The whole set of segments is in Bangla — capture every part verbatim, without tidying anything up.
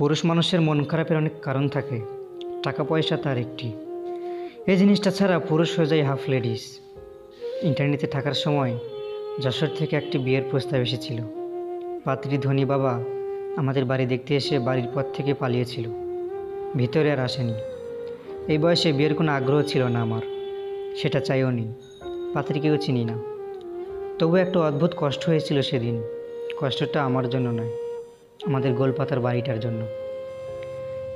पुरुष मानुषेर मन खराबेर अनेक कारण थाके, टाका पयसा तार एकटी। एई जिनिसटा छाड़ा पुरुष हये जाय हाफ लेडिस। इंटरनेटे थाकार समय যশোর থেকে একটি বিয়ের প্রস্তাব এসেছিল। পাত্রী ধনী বাবা আমাদের বাড়ি দেখতে এসে বাড়ির পথ থেকে পালিয়েছিল, ভিতরে আর আসেনি। এই বয়সে বিয়ের কোনো আগ্রহ ছিল না আমার, সেটা চাইও নি, পাত্রীকেও চিনি না। তবু একটা অদ্ভুত কষ্ট হয়েছিল সেদিন। কষ্টটা আমার জন্য নয়, আমাদের গোলপাতার বাড়িটার জন্য।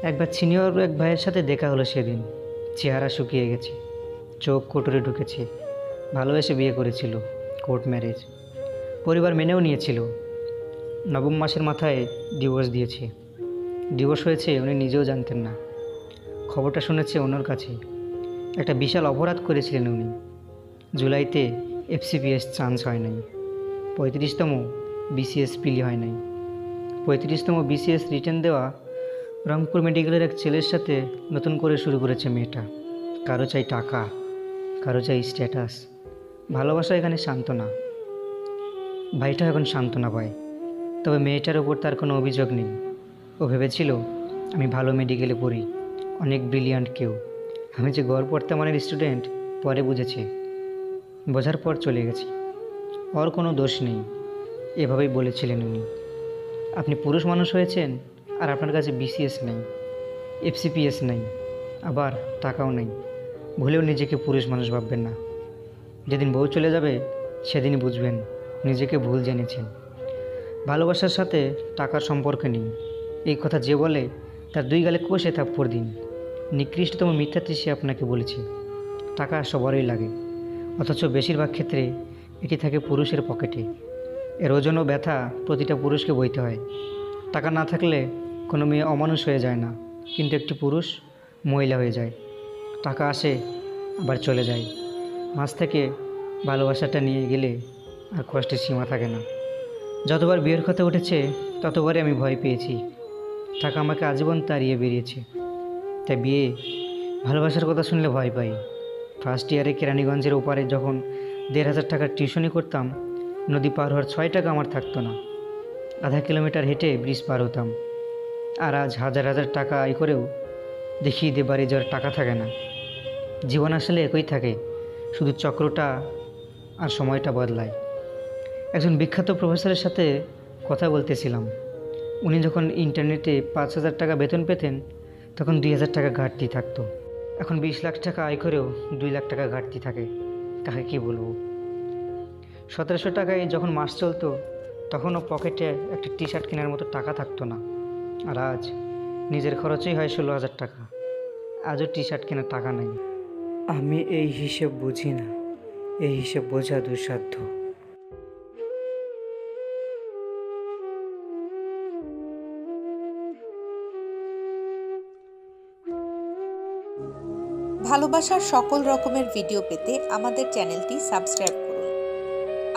একবার সিনিয়র এক ভাইয়ের সাথে দেখা হলো সেদিন। চেহারা শুকিয়ে গেছে, চোখ কোটরে ঢুকেছে। ভালোবেসে বিয়ে করেছিল, কোর্ট ম্যারেজ। পরিবার মেনেও নিয়েছিল। নবম মাসের মাথায় ডিভোর্স দিয়েছে। ডিভোর্স হয়েছে উনি নিজেও জানতেন না, খবরটা শুনেছে ওনার কাছে। একটা বিশাল অপরাধ করেছিলেন উনি। জুলাইতে F C P S chance হয় নাই, পঁয়ত্রিশতম বি সি এস পিলি হয় নাই। পঁয়ত্রিশতম বি সি এস রিটার্ন দেওয়া রংপুর মেডিকেলের এক ছেলের সাথে নতুন করে শুরু করেছে মেয়েটা। কারো চাই টাকা, কারো চাই স্ট্যাটাস, ভালোবাসা এখানে সান্ত্বনা। ভাইটা এখন সান্ত্বনা পায়, তবে মেয়েটার ওপর তার কোনো অভিযোগ নেই। ও ভেবেছিল আমি ভালো মেডিকেলে পড়ি, অনেক ব্রিলিয়ান্ট কেউ, আমি যে গড় বর্তমানের স্টুডেন্ট, পরে বুঝেছে। বোঝার পর চলে গেছি, ওর কোনো দোষ নেই, এভাবেই বলেছিলেন উনি। আপনি পুরুষ মানুষ হয়েছেন আর আপনার কাছে বি সি এস নেই, এফ সি পি এস নেই, আবার টাকাও নেই। ভুলেও নিজেকে পুরুষ মানুষ ভাববেন না। যেদিন বউ চলে যাবে সেদিনই বুঝবেন নিজেকে ভুল জেনেছেন। ভালোবাসার সাথে টাকার সম্পর্ক নেই, এই কথা যে বলে তার দুই গালে কষে থাপ্পড় দিন। নিকৃষ্টতম মিথ্যাটি সে আপনাকে বলেছে। টাকা সবারই লাগে, অথচ বেশিরভাগ ক্ষেত্রে এটি থাকে পুরুষের পকেটে। এর ওজন ও ব্যথা প্রতিটা পুরুষকে বইতে হয়। টাকা না থাকলে কোনো মেয়ে অমানুষ হয়ে যায় না, কিন্তু একটি পুরুষ মহিলা হয়ে যায়। টাকা আসে আবার চলে যায়, মাছ থেকে ভালোবাসাটা নিয়ে গেলে আর কষ্টের সীমা থাকে না। যতবার বিয়ের কথা উঠেছে ততবারই আমি ভয় পেয়েছি। টাকা আমাকে আজীবন তাড়িয়ে বেরিয়েছে, তাই বিয়ে ভালোবাসার কথা শুনলে ভয় পাই। ফার্স্ট ইয়ারে কেরানীগঞ্জের ওপারে যখন দেড় হাজার টাকার টিউশনি করতাম, নদী পার হওয়ার ছয় টাকা আমার থাকতো না। আধা কিলোমিটার হেঁটে ব্রিজ পার হতাম। আর আজ হাজার হাজার টাকা আয় করেও দেখি দে বাড়ি যাওয়ার টাকা থাকে না। জীবন আসলে একই থাকে, শুধু চক্রটা আর সময়টা বদলায়। একজন বিখ্যাত প্রফেসরের সাথে কথা বলতেছিলাম। উনি যখন ইন্টারনেটে পাঁচ হাজার টাকা বেতন পেতেন তখন দুই হাজার টাকা ঘাটতি থাকতো। এখন বিশ লাখ টাকা আয় করেও দুই লাখ টাকা ঘাটতি থাকে। কাকে কী বলবো? সতেরোশো টাকায় যখন মাস চলতো তখনও পকেটে একটা টি শার্ট কেনার মতো টাকা থাকতো না। আর আজ নিজের খরচেই হয় ষোলো হাজার টাকা, আজও টি শার্ট কেনার টাকা নেই। আমি এই হিসেব বুঝি না, এই হিসেব বোঝা দুঃসাধ্য। ভালোবাসার সকল রকমের ভিডিও পেতে আমাদের চ্যানেলটি সাবস্ক্রাইব করুন।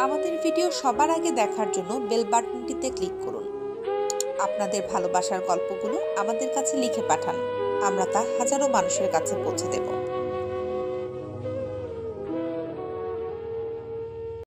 আমাদের ভিডিও সবার আগে দেখার জন্য বেল বাটনটিতে ক্লিক করুন। আপনাদের ভালোবাসার গল্পগুলো আমাদের কাছে লিখে পাঠান, আমরা তা হাজারো মানুষের কাছে পৌঁছে দেব।